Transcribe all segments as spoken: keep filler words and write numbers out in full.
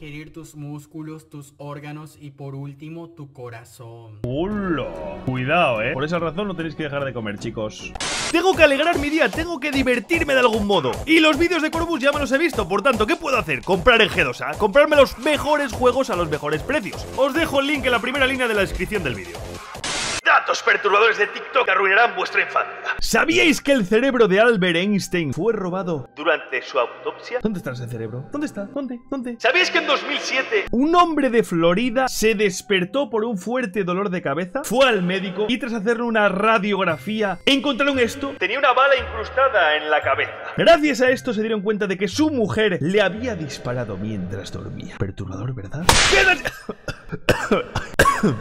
digerir tus músculos, tus órganos y por último tu corazón. ¡Hola! Cuidado, eh. Por esa razón no tenéis que dejar de comer, chicos. Tengo que alegrar mi día, tengo que divertirme de algún modo. Y los vídeos de Corvus ya me los he visto, por tanto, ¿qué puedo hacer? Comprar en G dos A, comprarme los mejores juegos a los mejores precios. Os dejo el link en la primera línea de la descripción del vídeo. Datos perturbadores de TikTok arruinarán vuestra infancia. ¿Sabíais que el cerebro de Albert Einstein fue robado durante su autopsia? ¿Dónde está ese cerebro? ¿Dónde está? ¿Dónde? ¿Dónde? ¿Sabíais que en dos mil siete un hombre de Florida se despertó por un fuerte dolor de cabeza? Fue al médico y tras hacerle una radiografía encontraron esto. Tenía una bala incrustada en la cabeza. Gracias a esto se dieron cuenta de que su mujer le había disparado mientras dormía. Perturbador, ¿verdad? ¡Quédate!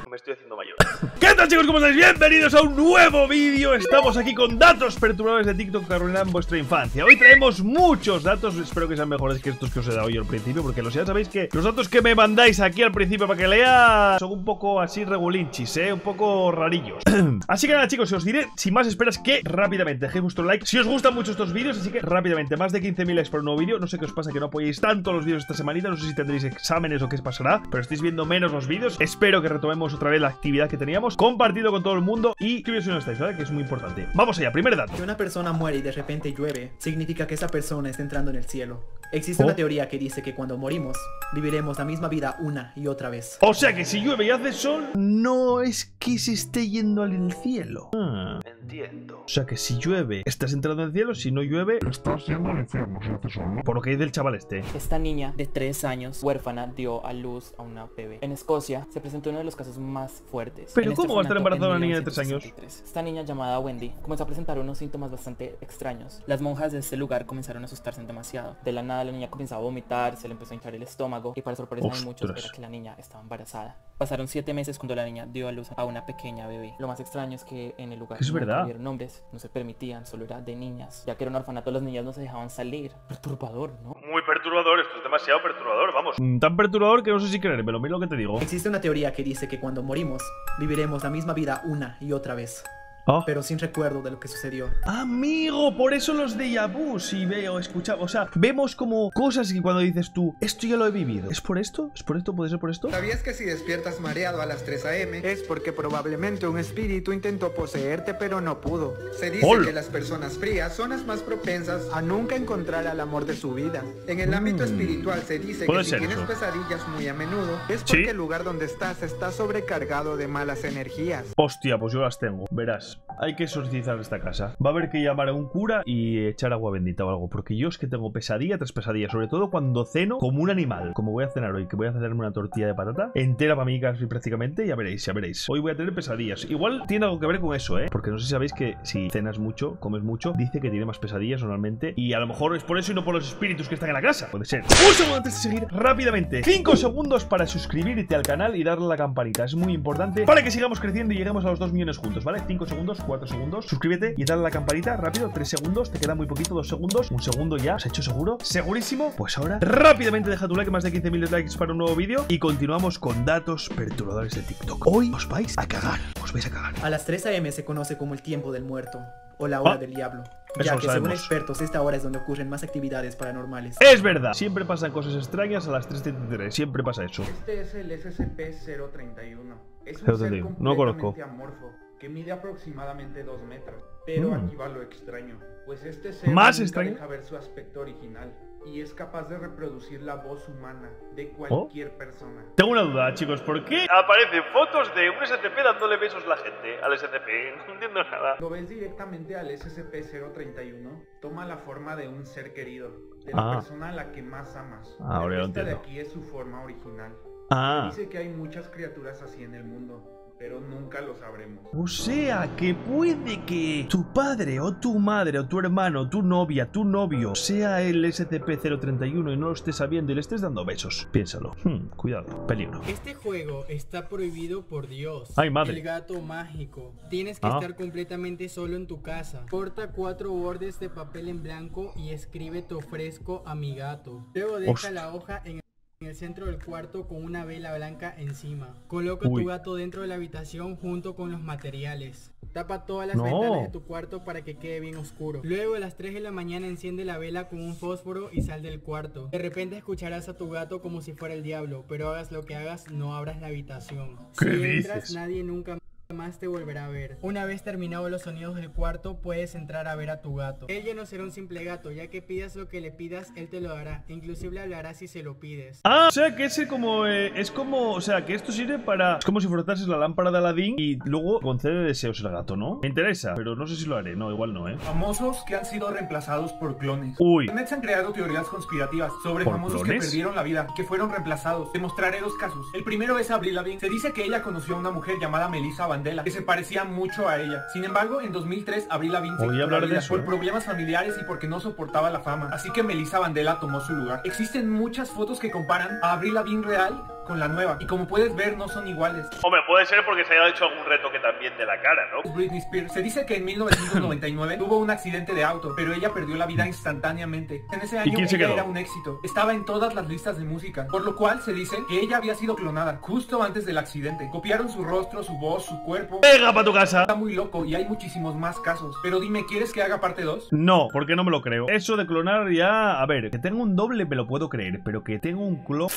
Me estoy haciendo mayor. ¿Qué tal, chicos? ¿Cómo estáis? Bienvenidos a un nuevo vídeo. Estamos aquí con datos perturbadores de TikTok que arruinan vuestra infancia. Hoy traemos muchos datos, espero que sean mejores que estos que os he dado yo al principio, porque los ya sabéis que los datos que me mandáis aquí al principio para que lea son un poco así regulinchis, eh, un poco rarillos. Así que nada, chicos, os diré, sin más esperas, que rápidamente dejéis vuestro like si os gustan mucho estos vídeos, así que rápidamente, más de quince mil likes por un nuevo vídeo. No sé qué os pasa que no apoyéis tanto los vídeos esta semanita, no sé si tendréis exámenes o qué os pasará, pero estáis viendo menos los vídeos. Espero que retomemos otra vez la actividad que teníamos, compartido con todo el mundo y que si no estáis, ¿vale? Que es muy importante. Vamos allá, primer dato. Si una persona muere y de repente llueve, significa que esa persona está entrando en el cielo. Existe oh. una teoría que dice que cuando morimos, viviremos la misma vida una y otra vez. O sea que si llueve y hace sol, no es que se esté yendo al cielo. Ah, entiendo. O sea que si llueve, estás entrando al cielo, si no llueve, estás yendo al infierno si hace sol. Por lo que es del chaval este. Esta niña de tres años, huérfana, dio a luz a una bebé. En Escocia se presentó uno de los casos más fuertes. ¿Pero este cómo va a estar embarazada una niña de tres años? Esta niña llamada Wendy comenzó a presentar unos síntomas bastante extraños. Las monjas de este lugar comenzaron a asustarse demasiado. De la nada la niña comenzó a vomitar, se le empezó a hinchar el estómago y para sorpresa de muchos era que la niña estaba embarazada. Pasaron siete meses cuando la niña dio a luz a una pequeña bebé. Lo más extraño es que en el lugar no tuvieron hombres, no se permitían, solo era de niñas. Ya que era un orfanato, las niñas no se dejaban salir. Perturbador, ¿no? Muy perturbador, esto es demasiado perturbador, vamos. Tan perturbador que no sé si creérmelo, mira lo que te digo. Existe una teoría que dice que cuando morimos, viviremos la misma vida una y otra vez. Oh. Pero sin recuerdo de lo que sucedió. Amigo, por eso los déjà vu. Si veo, escuchamos, o sea, vemos como cosas que cuando dices tú, esto ya lo he vivido. ¿Es por esto? ¿Es por esto? ¿Puede ser por esto? ¿Sabías que si despiertas mareado a las tres a m es porque probablemente un espíritu intentó poseerte pero no pudo? Se dice Ol. que las personas frías son las más propensas a nunca encontrar al amor de su vida. En el mm. ámbito espiritual se dice que si eso? tienes pesadillas muy a menudo es porque ¿Sí? el lugar donde estás está sobrecargado de malas energías. Hostia, pues yo las tengo, verás. Hay que exorcizar esta casa. Va a haber que llamar a un cura y echar agua bendita o algo, porque yo es que tengo pesadilla tras pesadilla, sobre todo cuando ceno como un animal. Como voy a cenar hoy, que voy a hacerme una tortilla de patata entera para mí casi prácticamente. Ya veréis, ya veréis. Hoy voy a tener pesadillas. Igual tiene algo que ver con eso, ¿eh? Porque no sé si sabéis que si cenas mucho, comes mucho, dice que tiene más pesadillas normalmente. Y a lo mejor es por eso y no por los espíritus que están en la casa. Puede ser. Un segundo antes de seguir, rápidamente, cinco segundos para suscribirte al canal y darle a la campanita. Es muy importante para que sigamos creciendo y lleguemos a los dos millones juntos, ¿vale? cinco segundos, cuatro segundos, suscríbete y dale a la campanita rápido. Tres segundos, te queda muy poquito, dos segundos, un segundo ya, ¿has hecho seguro? ¿Segurísimo? Pues ahora rápidamente deja tu like, más de quince mil likes para un nuevo vídeo y continuamos con datos perturbadores de TikTok. Hoy os vais a cagar, os vais a cagar. A las tres a m se conoce como el tiempo del muerto o la hora ah. del diablo. Ya Eso que según expertos esta hora es donde ocurren más actividades paranormales. Es verdad, siempre pasan cosas extrañas a las tres treinta y tres, siempre pasa eso. Este es el S C P cero treinta y uno. Es un ser completamente no conozco. amorfo que mide aproximadamente dos metros. Pero mm. aquí va lo extraño. Pues este ser ¿Más nunca extraño? deja ver su aspecto original y es capaz de reproducir la voz humana de cualquier oh. persona. Tengo una duda, chicos, ¿por qué aparecen fotos de un S C P dándole besos a la gente? Al S C P, no entiendo nada. Lo ves directamente al S C P cero treinta y uno. Toma la forma de un ser querido, de la ah. persona a la que más amas. Ah, ahora lo entiendo. Esta de aquí es su forma original. Ah. Dice que hay muchas criaturas así en el mundo, pero nunca lo sabremos. O sea, que puede que tu padre o tu madre o tu hermano, tu novia, tu novio sea el S C P cero treinta y uno y no lo estés sabiendo y le estés dando besos. Piénsalo. Hmm, cuidado, peligro. Este juego está prohibido por Dios. Ay, madre. El gato mágico. Tienes que ah. estar completamente solo en tu casa. Corta cuatro bordes de papel en blanco y escribe "te ofrezco a mi gato". Luego deja Hostia. la hoja en el en el centro del cuarto con una vela blanca encima. Coloca Uy. tu gato dentro de la habitación junto con los materiales. Tapa todas las no. ventanas de tu cuarto para que quede bien oscuro. Luego a las tres de la mañana enciende la vela con un fósforo y sal del cuarto. De repente escucharás a tu gato como si fuera el diablo, pero hagas lo que hagas, no abras la habitación. ¿Qué si entras, dices? Nadie nunca más te volverá a ver. Una vez terminados los sonidos del cuarto, puedes entrar a ver a tu gato. Él ya no será un simple gato, ya que pidas lo que le pidas, él te lo dará. Inclusive hablará si se lo pides. Ah, o sea que ese como, eh, es como, o sea que esto sirve para, es como si frotases la lámpara de Aladín y luego concede deseos al gato, ¿no? Me interesa, pero no sé si lo haré, no, igual no, ¿eh? Famosos que han sido reemplazados por clones. Uy. Internet se han creado teorías conspirativas sobre famosos clones que perdieron la vida y que fueron reemplazados. Te mostraré dos casos. El primero es Avril Lavigne. Se dice que ella conoció a una mujer llamada Melissa Vandella, que se parecía mucho a ella. Sin embargo, en dos mil tres Avril Lavigne se quitó la vida por problemas familiares y porque no soportaba la fama, así que Melissa Vandella tomó su lugar. Existen muchas fotos que comparan a Avril Lavigne real con la nueva, y como puedes ver no son iguales. Hombre, puede ser porque se haya hecho algún retoque también de la cara, ¿no? Britney Spears. Se dice que en mil novecientos noventa y nueve tuvo un accidente de auto, pero ella perdió la vida instantáneamente. En ese año ella era un éxito, estaba en todas las listas de música, por lo cual se dice que ella había sido clonada justo antes del accidente. Copiaron su rostro, su voz, su cuerpo. ¡Pega para tu casa! Está muy loco y hay muchísimos más casos. Pero dime, ¿quieres que haga parte dos? No, porque no me lo creo. Eso de clonar ya... A ver, que tengo un doble me lo puedo creer, pero que tengo un clon...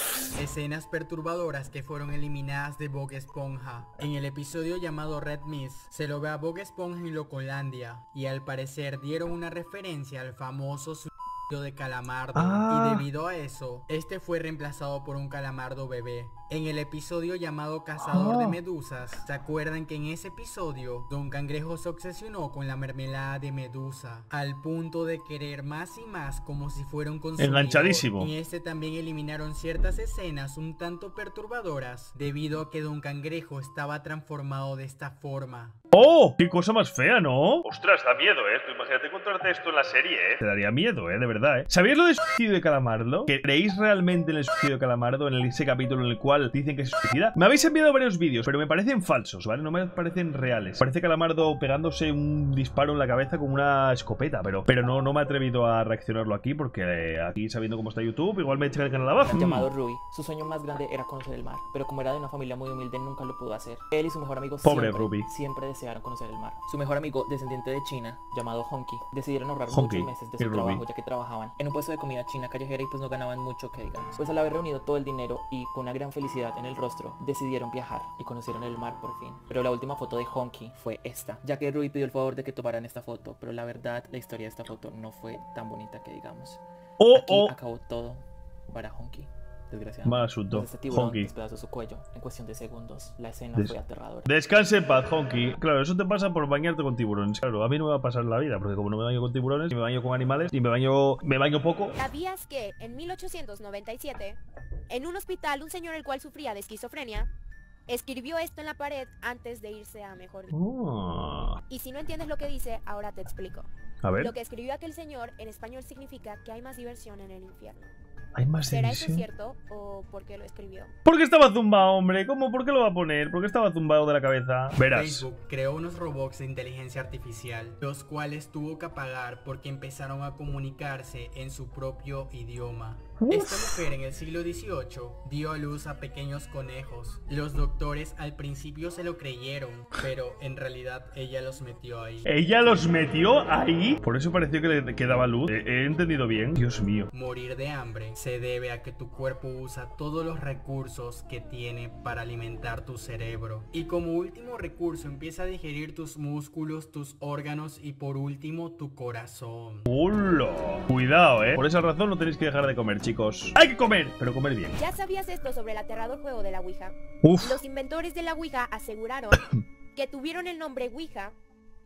Escenas perturbadoras que fueron eliminadas de Bob Esponja. En el episodio llamado Red Miss se lo ve a Bob Esponja en Locolandia y al parecer dieron una referencia al famoso suicidio de Calamardo. Ah. Y debido a eso, este fue reemplazado por un Calamardo bebé. En el episodio llamado Cazador oh. de Medusas, ¿se acuerdan que en ese episodio Don Cangrejo se obsesionó con la mermelada de medusa al punto de querer más y más como si fuera un consumidor? Enganchadísimo. En este también eliminaron ciertas escenas un tanto perturbadoras debido a que Don Cangrejo estaba transformado de esta forma. ¡Oh! ¡Qué cosa más fea!, ¿no? Ostras, da miedo, ¿eh? Tú imagínate encontrarte esto en la serie, ¿eh? Te daría miedo, ¿eh? De verdad, ¿eh? ¿Sabíais lo del suicidio de Calamardo? ¿Creéis realmente en el suicidio de Calamardo, en ese capítulo en el cual dicen que se suicida? Me habéis enviado varios vídeos, pero me parecen falsos, ¿vale? No me parecen reales. Parece Calamardo pegándose un disparo en la cabeza con una escopeta, pero, pero no, no me he atrevido a reaccionarlo aquí porque eh, aquí, sabiendo cómo está YouTube, igual me echan el canal abajo. Llamado Ruby, su sueño más grande era conocer el mar, pero como era de una familia muy humilde, nunca lo pudo hacer. Él y su mejor amigo Pobre siempre, Ruby. siempre desearon conocer el mar. Su mejor amigo, descendiente de China, llamado Honky, decidieron ahorrar Honky, muchos meses de su trabajo, Ruby. ya que trabajaban en un puesto de comida china callejera y pues no ganaban mucho, que digamos. Pues al haber reunido todo el dinero y con una gran felicidad en el rostro, decidieron viajar y conocieron el mar por fin. Pero la última foto de Honky fue esta, ya que Ruby pidió el favor de que tomaran esta foto, pero la verdad la historia de esta foto no fue tan bonita que digamos. Oh, Aquí oh. acabó todo para Honky. Desgraciadamente. Mal asunto. Este tiburón despedazó su cuello en cuestión de segundos. La escena Des fue aterradora. Descanse en paz, Honky. Claro, eso te pasa por bañarte con tiburones. Claro, a mí no me va a pasar la vida, porque como no me baño con tiburones, me baño con animales y me baño, me baño poco. ¿Sabías que en mil ochocientos noventa y siete, en un hospital, un señor el cual sufría de esquizofrenia escribió esto en la pared antes de irse a mejor vida? Oh. Y si no entiendes lo que dice, ahora te explico. A ver. Lo que escribió aquel señor en español significa que hay más diversión en el infierno. ¿Hay más ¿Será eso cierto o por qué lo escribió? Porque estaba zumbado, hombre. ¿Cómo? ¿Por qué lo va a poner? Porque estaba zumbado de la cabeza. Verás. Facebook creó unos robots de inteligencia artificial, los cuales tuvo que apagar porque empezaron a comunicarse en su propio idioma. Uf. Esta mujer en el siglo dieciocho dio a luz a pequeños conejos. Los doctores al principio se lo creyeron, pero en realidad ella los metió ahí. ¿Ella los metió ahí? Por eso pareció que le quedaba luz. ¿He entendido bien? Dios mío. Morir de hambre se debe a que tu cuerpo usa todos los recursos que tiene para alimentar tu cerebro. Y como último recurso empieza a digerir tus músculos, tus órganos y por último tu corazón. ¡Hola! Cuidado, eh. Por esa razón no tenéis que dejar de comer, chicos. ¡Hay que comer! Pero comer bien. ¿Ya sabías esto sobre el aterrador juego de la Ouija? Uf. Los inventores de la Ouija aseguraron que tuvieron el nombre Ouija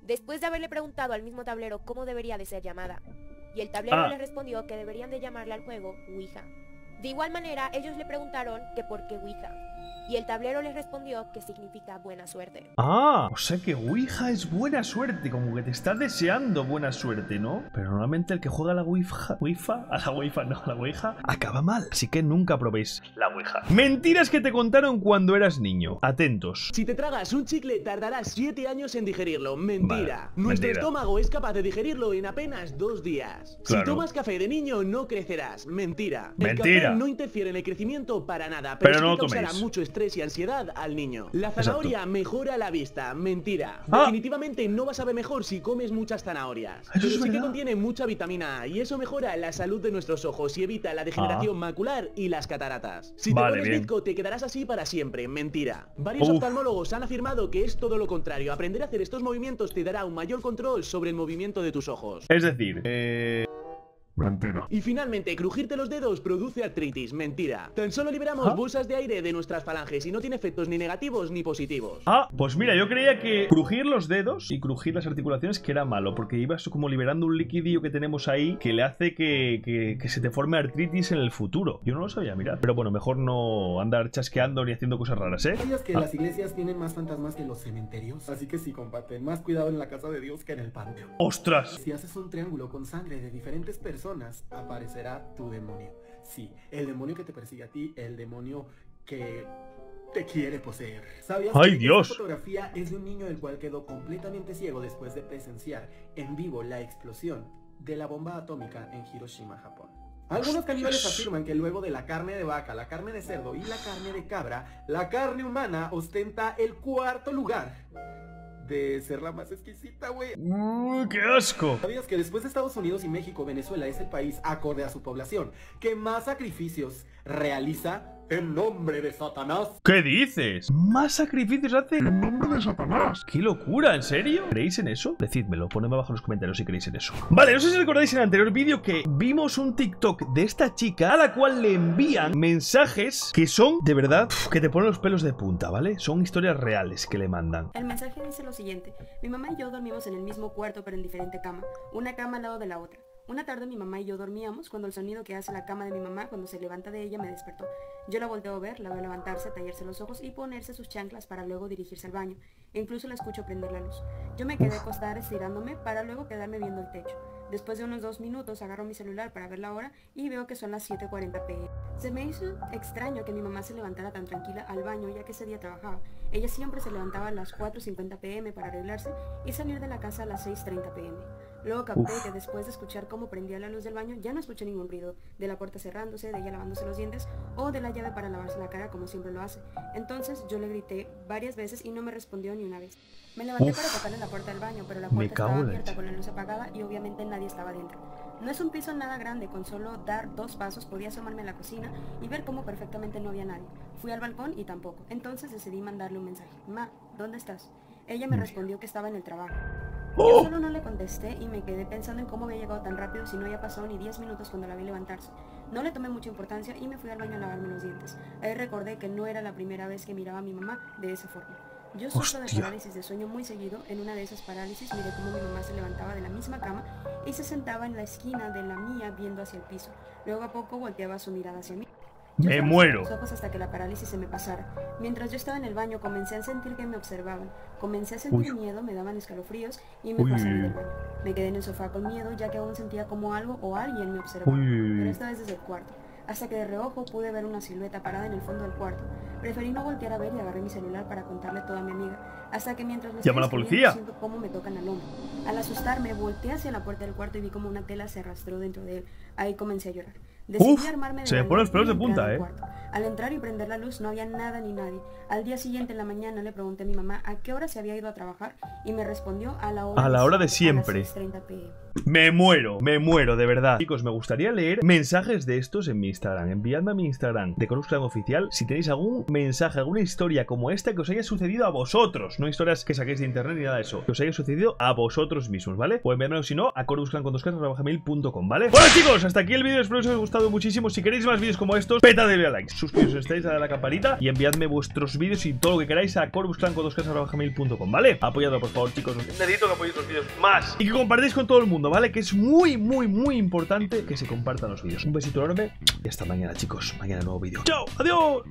después de haberle preguntado al mismo tablero cómo debería de ser llamada. Y el tablero ah. le respondió que deberían de llamarle al juego Ouija. De igual manera, ellos le preguntaron que por qué Ouija. Y el tablero les respondió que significa buena suerte. Ah, o sea que Ouija es buena suerte, como que te está deseando buena suerte, ¿no? Pero normalmente el que juega a la Ouija, Ouija, a la Ouija, no, a la Ouija, acaba mal. Así que nunca probéis la Ouija. Mentiras que te contaron cuando eras niño. Atentos. Si te tragas un chicle, tardarás siete años en digerirlo. Mentira. Vale, Nuestro mentira. estómago es capaz de digerirlo en apenas dos días. Claro. Si tomas café de niño, no crecerás. Mentira. Mentira. El café no interfiere en el crecimiento para nada, pero, pero sí no lo toméis. Causará mucho estrés estrés y ansiedad al niño. La zanahoria Exacto. mejora la vista. Mentira. Ah. Definitivamente no vas a ver mejor si comes muchas zanahorias. Pero sí que contiene mucha vitamina A y eso mejora la salud de nuestros ojos y evita la degeneración ah. macular y las cataratas. Si vale, te pones bizco te quedarás así para siempre. Mentira. Varios Uf. oftalmólogos han afirmado que es todo lo contrario. Aprender a hacer estos movimientos te dará un mayor control sobre el movimiento de tus ojos. Es decir, eh... mentira. Y finalmente, crujirte los dedos produce artritis. Mentira. Tan solo liberamos ¿Ah? bolsas de aire de nuestras falanges y no tiene efectos ni negativos ni positivos. Ah, pues mira, yo creía que crujir los dedos y crujir las articulaciones que era malo, porque ibas como liberando un liquidillo que tenemos ahí que le hace que, que, que se te forme artritis en el futuro. Yo no lo sabía, mirad. Pero bueno, mejor no andar chasqueando ni haciendo cosas raras, ¿eh? ¿Sabías que ah. las iglesias tienen más fantasmas que los cementerios? Así que sí, compadre, más cuidado en la casa de Dios que en el panteón. ¡Ostras! Si haces un triángulo con sangre de diferentes personas Personas, aparecerá tu demonio. Sí, el demonio que te persigue a ti, el demonio que te quiere poseer. ¿Sabías ¡Ay, que Dios! Esta fotografía es de un niño el cual quedó completamente ciego después de presenciar en vivo la explosión de la bomba atómica en Hiroshima, Japón? Algunos caníbales afirman que luego de la carne de vaca, la carne de cerdo y la carne de cabra, la carne humana ostenta el cuarto lugar de ser la más exquisita, güey. Uh, ¡Qué asco! ¿Sabías que después de Estados Unidos y México, Venezuela es el país, acorde a su población, que más sacrificios realiza en nombre de Satanás? ¿Qué dices? ¿Más sacrificios hace en nombre de Satanás? ¡Qué locura! ¿En serio? ¿Creéis en eso? Decídmelo, ponedme abajo en los comentarios si creéis en eso. Vale, no sé si recordáis en el anterior vídeo que vimos un TikTok de esta chica a la cual le envían mensajes que son, de verdad, que te ponen los pelos de punta, ¿vale? Son historias reales que le mandan. El mensaje dice lo siguiente. Mi mamá y yo dormimos en el mismo cuarto pero en diferente cama. Una cama al lado de la otra. Una tarde mi mamá y yo dormíamos cuando el sonido que hace la cama de mi mamá cuando se levanta de ella me despertó. Yo la volteo a ver, la veo levantarse, tallarse los ojos y ponerse sus chanclas para luego dirigirse al baño. E incluso la escucho prender la luz. Yo me quedé acostada estirándome para luego quedarme viendo el techo. Después de unos dos minutos agarro mi celular para ver la hora y veo que son las siete cuarenta pe eme Se me hizo extraño que mi mamá se levantara tan tranquila al baño ya que ese día trabajaba. Ella siempre se levantaba a las cuatro cincuenta pe eme para arreglarse y salir de la casa a las seis treinta pe eme Luego capté que después de escuchar cómo prendía la luz del baño ya no escuché ningún ruido, de la puerta cerrándose, de ella lavándose los dientes o de la llave para lavarse la cara como siempre lo hace. Entonces yo le grité varias veces y no me respondió ni una vez. Me levanté Uf. para tocarle la puerta del baño, pero la puerta estaba abierta con la luz apagada y obviamente nadie estaba dentro. No es un piso nada grande, con solo dar dos pasos podía asomarme a la cocina y ver cómo perfectamente no había nadie. Fui al balcón y tampoco, entonces decidí mandarle un mensaje. Ma, ¿dónde estás? Ella me respondió que estaba en el trabajo. Yo solo no le contesté y me quedé pensando en cómo había llegado tan rápido si no había pasado ni diez minutos cuando la vi levantarse. No le tomé mucha importancia y me fui al baño a lavarme los dientes. Ahí recordé que no era la primera vez que miraba a mi mamá de esa forma. Yo sufro de parálisis de sueño muy seguido. En una de esas parálisis miré cómo mi mamá se levantaba de la misma cama y se sentaba en la esquina de la mía viendo hacia el piso. Luego a poco volteaba su mirada hacia mí. Yo me muero. Los ojos hasta que la parálisis se me pasara. Mientras yo estaba en el baño comencé a sentir que me observaban. Comencé a sentir Uy. miedo, me daban escalofríos y me Uy. pasé del baño. Me quedé en el sofá con miedo ya que aún sentía como algo o alguien me observaba. Uy. Pero esta vez desde el cuarto. Hasta que de reojo pude ver una silueta parada en el fondo del cuarto. Preferí no voltear a ver y agarré mi celular para contarle todo a mi amiga. Hasta que mientras me estoy escribiendo siento cómo me tocan al hombro. Al asustarme volteé hacia la puerta del cuarto y vi como una tela se arrastró dentro de él. Ahí comencé a llorar. Decidí Uf, armarme de se me ponen los pelos de punta, eh. Al entrar y prender la luz no había nada ni nadie. Al día siguiente en la mañana le pregunté a mi mamá a qué hora se había ido a trabajar y me respondió a la hora, a la hora de siempre. Me muero, me muero, de verdad. Chicos, me gustaría leer mensajes de estos en mi Instagram. Enviadme a mi Instagram de CorbusClan oficial si tenéis algún mensaje, alguna historia como esta que os haya sucedido a vosotros. No historias que saquéis de internet ni nada de eso. Que os haya sucedido a vosotros mismos, ¿vale? Pueden vernos si no a Corbus Clan dos Casa Bravaja Mil punto com, ¿vale? Bueno, chicos, hasta aquí el vídeo. Espero que os haya gustado muchísimo. Si queréis más vídeos como estos, petadle a like. Suscribiros si estáis, dadle a la campanita y enviadme vuestros vídeos y todo lo que queráis a Corbus Clan dos Casa Bravaja Mil punto com, ¿vale? Apoyadlo, por favor, chicos. Necesito que apoyéis los vídeos más y que compartáis con todo el mundo, ¿vale? Que es muy, muy, muy importante que se compartan los vídeos. Un besito enorme y hasta mañana, chicos. Mañana nuevo vídeo. ¡Chao! ¡Adiós!